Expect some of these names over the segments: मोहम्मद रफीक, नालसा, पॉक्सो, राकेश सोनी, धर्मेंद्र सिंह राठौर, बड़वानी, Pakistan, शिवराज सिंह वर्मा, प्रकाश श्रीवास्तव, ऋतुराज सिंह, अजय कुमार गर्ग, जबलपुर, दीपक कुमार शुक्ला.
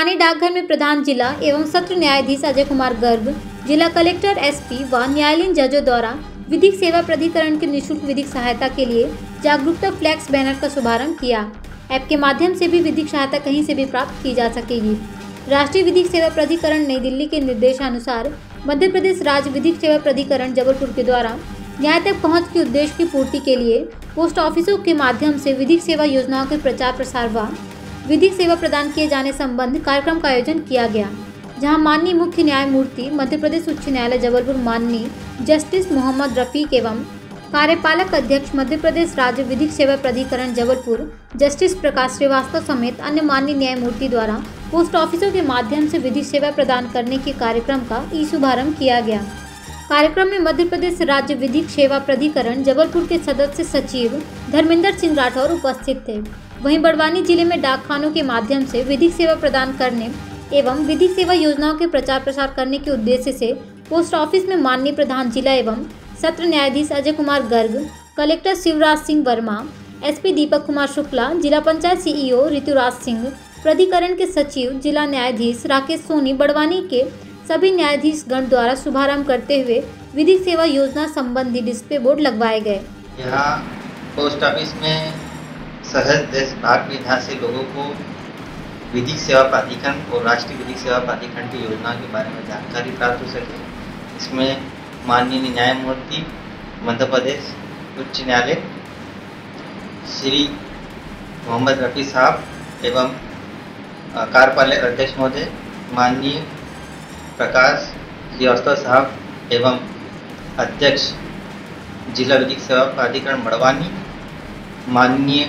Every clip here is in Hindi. बड़वानी डाकघर में प्रधान जिला एवं सत्र न्यायाधीश अजय कुमार गर्ग, जिला कलेक्टर, एसपी व न्यायालयीन जजों द्वारा विधिक सेवा प्राधिकरण की निःशुल्क विधिक सहायता के लिए जागरूकता फ्लैक्स बैनर का शुभारंभ किया। ऐप के माध्यम से भी विधिक सहायता कहीं से भी प्राप्त की जा सकेगी। राष्ट्रीय विधिक सेवा प्राधिकरण नई दिल्ली के निर्देशानुसार मध्य प्रदेश राज्य विधिक सेवा प्राधिकरण जबलपुर के द्वारा न्याय तक पहुँच के उद्देश्य की पूर्ति के लिए पोस्ट ऑफिसों के माध्यम से विधिक सेवा योजनाओं के प्रचार प्रसार व विधिक सेवा प्रदान किए जाने संबंध कार्यक्रम का आयोजन किया गया, जहां माननीय मुख्य न्यायमूर्ति मध्य प्रदेश उच्च न्यायालय जबलपुर माननीय जस्टिस मोहम्मद रफीक एवं कार्यपालक अध्यक्ष मध्य प्रदेश राज्य विधिक सेवा प्राधिकरण जबलपुर जस्टिस प्रकाश श्रीवास्तव समेत अन्य माननीय न्यायमूर्ति द्वारा पोस्ट ऑफिसों के माध्यम से विधिक सेवा प्रदान करने के कार्यक्रम का ई शुभारंभ किया गया। कार्यक्रम में मध्य प्रदेश राज्य विधिक सेवा प्राधिकरण जबलपुर के सदस्य सचिव धर्मेंद्र सिंह राठौर उपस्थित थे। वहीं बड़वानी जिले में डाकखानों के माध्यम से विधिक सेवा प्रदान करने एवं विधिक सेवा योजनाओं के प्रचार प्रसार करने के उद्देश्य से पोस्ट ऑफिस में माननीय प्रधान जिला एवं सत्र न्यायाधीश अजय कुमार गर्ग, कलेक्टर शिवराज सिंह वर्मा, एसपी दीपक कुमार शुक्ला, जिला पंचायत सीईओ ऋतुराज सिंह, प्राधिकरण के सचिव जिला न्यायाधीश राकेश सोनी, बड़वानी के सभी न्यायाधीशगण द्वारा शुभारंभ करते हुए विधिक सेवा योजना संबंधी डिस्प्ले बोर्ड लगवाए गए। यहाँ पोस्ट ऑफिस में सहज देश भाग विधान से लोगों को विधिक सेवा प्राधिकरण और राष्ट्रीय विधिक सेवा प्राधिकरण की योजना के बारे में जानकारी प्राप्त हो सके। इसमें माननीय न्यायमूर्ति मध्य प्रदेश उच्च न्यायालय श्री मोहम्मद रफी साहब एवं कार्यपालक अध्यक्ष महोदय माननीय प्रकाश श्रीवास्तव साहब एवं अध्यक्ष जिला विधिक सेवा प्राधिकरण बड़वानी माननीय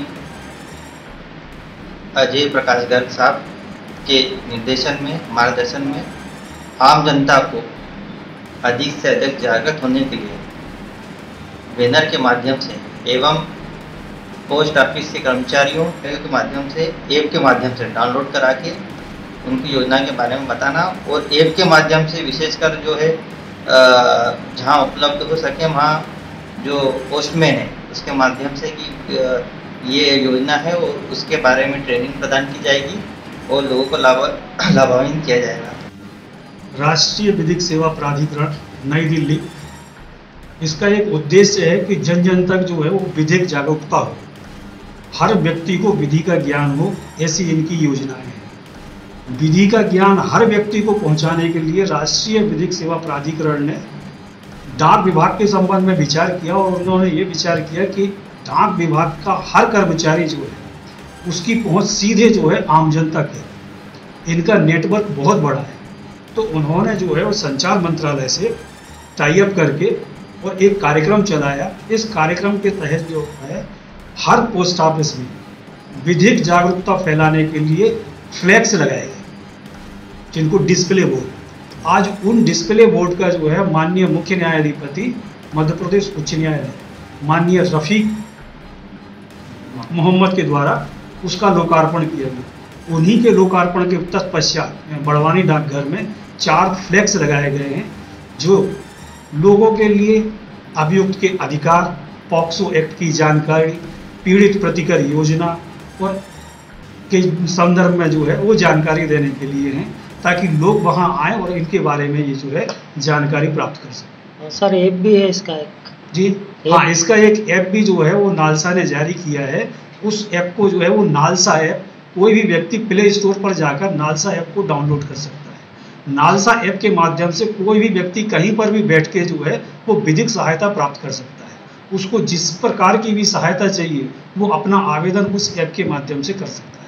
अजय प्रकाश गर्ग साहब के निर्देशन में मार्गदर्शन में आम जनता को अधिक से अधिक जागरूक होने के लिए बैनर के माध्यम से एवं पोस्ट ऑफिस के कर्मचारियों के माध्यम से ऐप के माध्यम से डाउनलोड करा के उनकी योजना के बारे में बताना और ऐप के माध्यम से विशेषकर जो है जहां उपलब्ध हो सके वहाँ जो पोस्टमैन है उसके माध्यम से कि ये योजना है और उसके बारे में ट्रेनिंग प्रदान की जाएगी और लोगों को लाभान्वित किया जाएगा। राष्ट्रीय विधिक सेवा प्राधिकरण नई दिल्ली, इसका एक उद्देश्य है कि जन जन तक जो है वो विधिक जागरूकता हो, हर व्यक्ति को विधि का ज्ञान हो, ऐसी इनकी योजनाएं हैं। विधि का ज्ञान हर व्यक्ति को पहुंचाने के लिए राष्ट्रीय विधिक सेवा प्राधिकरण ने डाक विभाग के संबंध में विचार किया और उन्होंने ये विचार किया कि डाक विभाग का हर कर्मचारी जो है उसकी पहुंच सीधे जो है आम जनता तक है, इनका नेटवर्क बहुत बड़ा है। तो उन्होंने जो है वो संचार मंत्रालय से टाई अप करके और एक कार्यक्रम चलाया। इस कार्यक्रम के तहत जो है हर पोस्ट ऑफिस में विधिक जागरूकता फैलाने के लिए फ्लैक्स लगाए गए, जिनको डिस्प्ले बोर्ड। आज उन डिस्प्ले बोर्ड का जो है माननीय मुख्य न्यायाधिपति मध्य प्रदेश उच्च न्यायालय माननीय रफीक मोहम्मद के द्वारा उसका लोकार्पण किया गया। उन्हीं के लोकार्पण के तत्पश्चात बड़वानी डाकघर में 4 फ्लैक्स लगाए गए हैं, जो लोगों के लिए अभियुक्त के अधिकार, पॉक्सो एक्ट की जानकारी, पीड़ित प्रतिकर योजना और के संदर्भ में जो है वो जानकारी देने के लिए हैं, ताकि लोग वहां आएं और इनके बारे में ये जो है जानकारी प्राप्त कर सकें। सर ऐप भी है इसका जी? हाँ, इसका एक ऐप भी जो है वो नालसा ने जारी किया है। उस ऐप को जो है वो नालसा ऐप, कोई भी व्यक्ति प्ले स्टोर पर जाकर नालसा ऐप को डाउनलोड कर सकता है। नालसा ऐप के माध्यम से कोई भी व्यक्ति कहीं पर भी बैठ के जो है वो विधिक सहायता प्राप्त कर सकता है। उसको जिस प्रकार की भी सहायता चाहिए वो अपना आवेदन उस ऐप के माध्यम से कर सकता है।